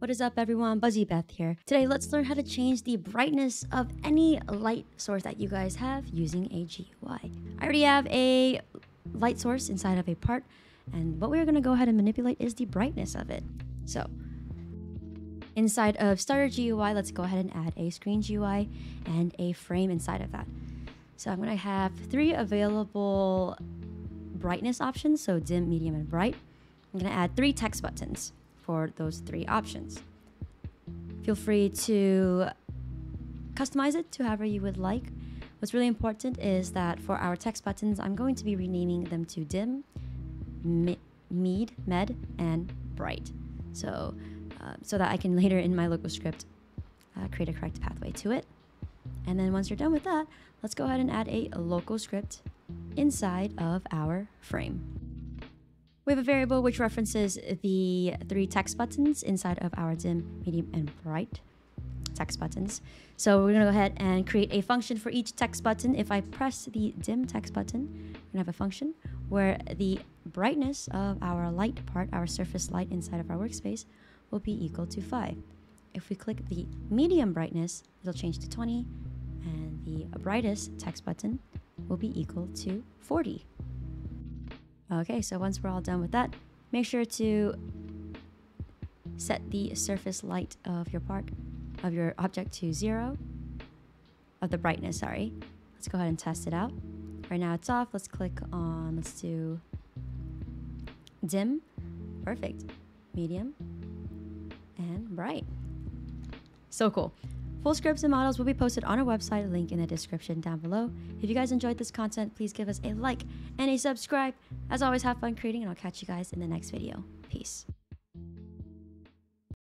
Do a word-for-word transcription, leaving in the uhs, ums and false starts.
What is up everyone, BuzzyBeth here. Today let's learn how to change the brightness of any light source that you guys have using a G U I. I already have a light source inside of a part, and what we're gonna go ahead and manipulate is the brightness of it. So inside of starter G U I, let's go ahead and add a screen G U I and a frame inside of that. So I'm gonna have three available brightness options, so dim, medium, and bright. I'm gonna add three text buttons for those three options. Feel free to customize it to however you would like. What's really important is that for our text buttons, I'm going to be renaming them to dim, med, med, and bright. So, uh, so that I can later in my local script uh, create a correct pathway to it. And then once you're done with that, let's go ahead and add a local script inside of our frame. We have a variable which references the three text buttons inside of our dim, medium, and bright text buttons. So we're going to go ahead and create a function for each text button. If I press the dim text button, we're going to have a function where the brightness of our light part, our surface light inside of our workspace, will be equal to five. If we click the medium brightness, it'll change to twenty, and the brightest text button will be equal to forty. Okay, so once we're all done with that, make sure to set the surface light of your part, of your object to zero, of the brightness, sorry. Let's go ahead and test it out. Right now it's off. Let's click on, let's do dim, perfect, medium, and bright. So cool. Full scripts and models will be posted on our website, link in the description down below. If you guys enjoyed this content, please give us a like and a subscribe. As always, have fun creating, and I'll catch you guys in the next video. Peace.